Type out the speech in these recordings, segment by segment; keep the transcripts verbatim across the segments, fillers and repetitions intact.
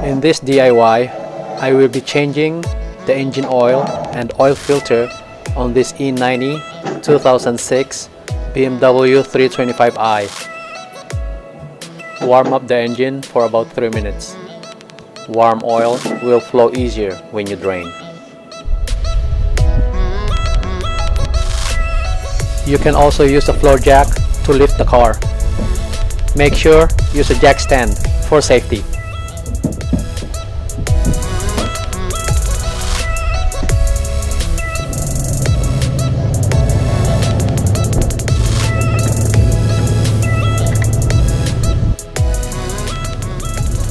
In this D I Y, I will be changing the engine oil and oil filter on this E ninety two thousand six B M W three twenty-five i. Warm up the engine for about three minutes. Warm oil will flow easier when you drain. You can also use a floor jack to lift the car. Make sure you use a jack stand for safety.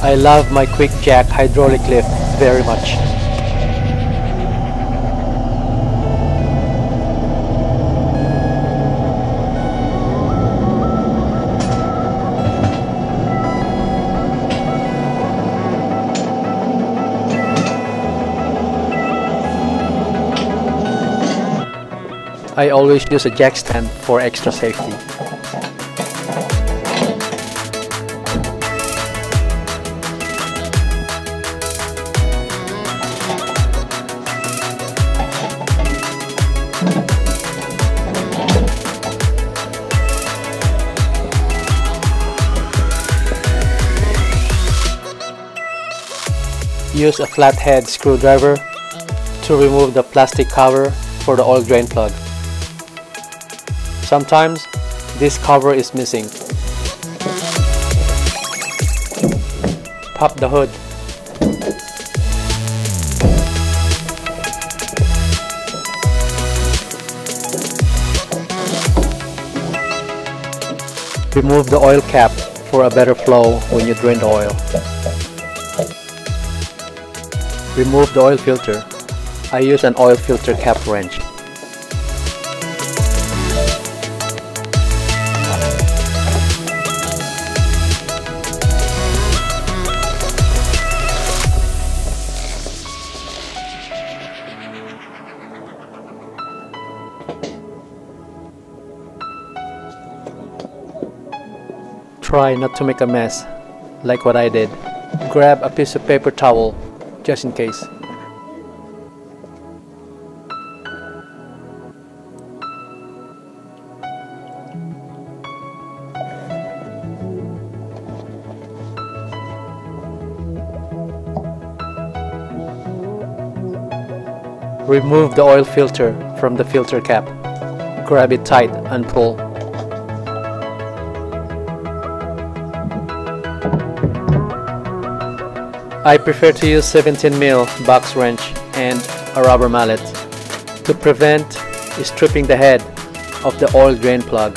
I love my QuickJack hydraulic lift very much. I always use a jack stand for extra safety. Use a flathead screwdriver to remove the plastic cover for the oil drain plug. Sometimes this cover is missing. Pop the hood. Remove the oil cap for a better flow when you drain the oil. Remove the oil filter. I use an oil filter cap wrench. Try not to make a mess, like what I did. Grab a piece of paper towel, just in case. Remove the oil filter from the filter cap. Grab it tight and pull. I prefer to use seventeen millimeter box wrench and a rubber mallet to prevent stripping the head of the oil drain plug.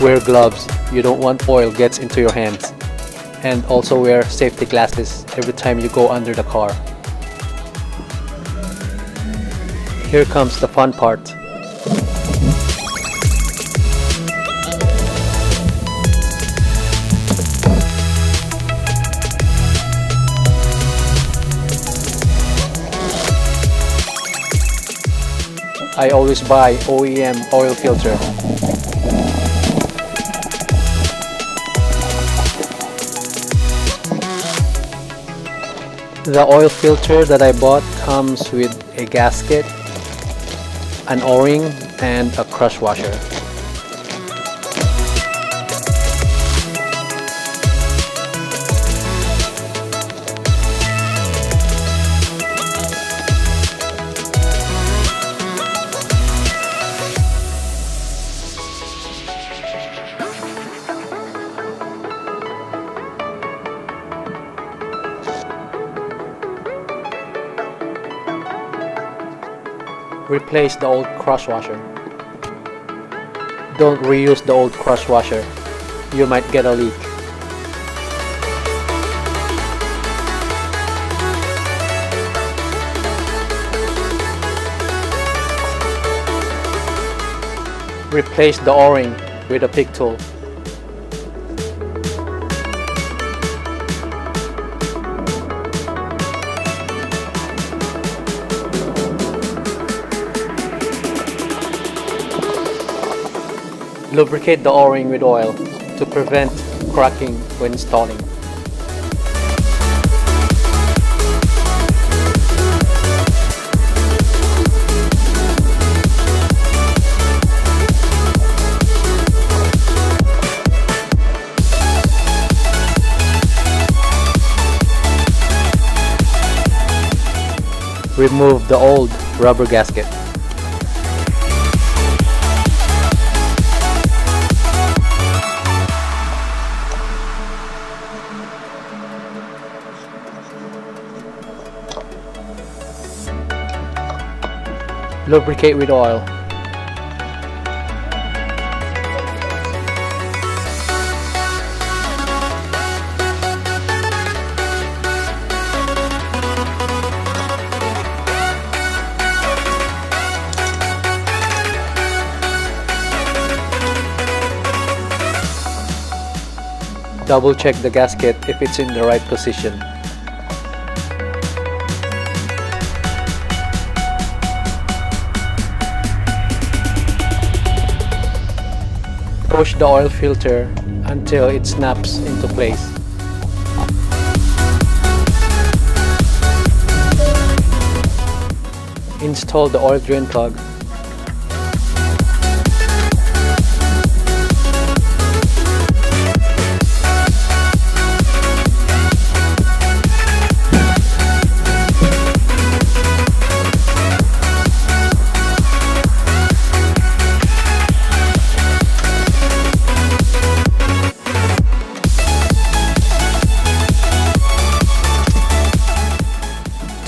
Wear gloves, you don't want oil gets into your hands. And also wear safety glasses every time you go under the car. Here comes the fun part. I always buy O E M oil filter. The oil filter that I bought comes with a gasket, an O-ring, and a crush washer. Replace the old crush washer. Don't reuse the old crush washer. You might get a leak. Replace the O-ring with a pick tool. Lubricate the O-ring with oil to prevent cracking when installing. remove the old rubber gasket. Lubricate with oil. Double check the gasket if it's in the right position. Push the oil filter until it snaps into place. Install the oil drain plug.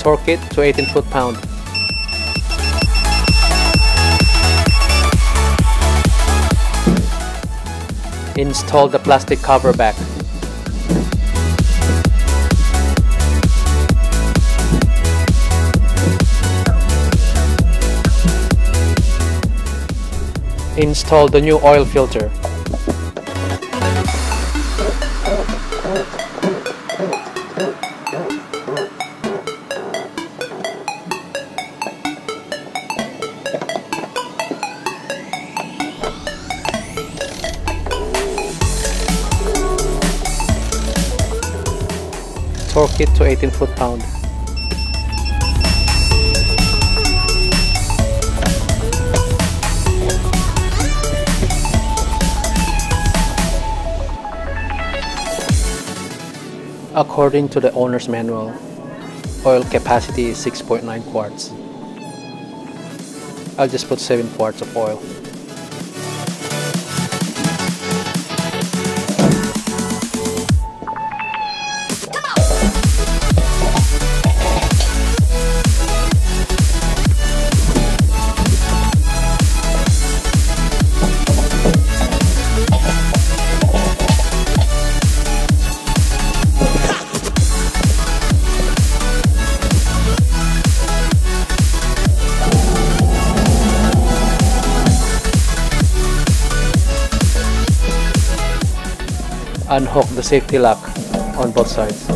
Torque it to eighteen foot-pound. Install the plastic cover back. Install the new oil filter. Torque it to eighteen foot-pound. According to the owner's manual, oil capacity is six point nine quarts. I'll just put seven quarts of oil. Unhook the safety lock on both sides.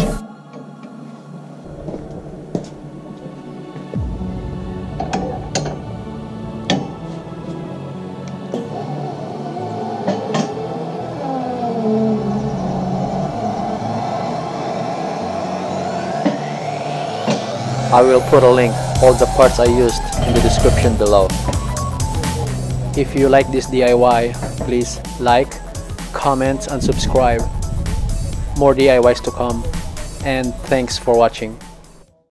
I will put a link, all the parts I used, in the description below. If you like this D I Y, please like, comment and subscribe. More D I Ys to come, and thanks for watching.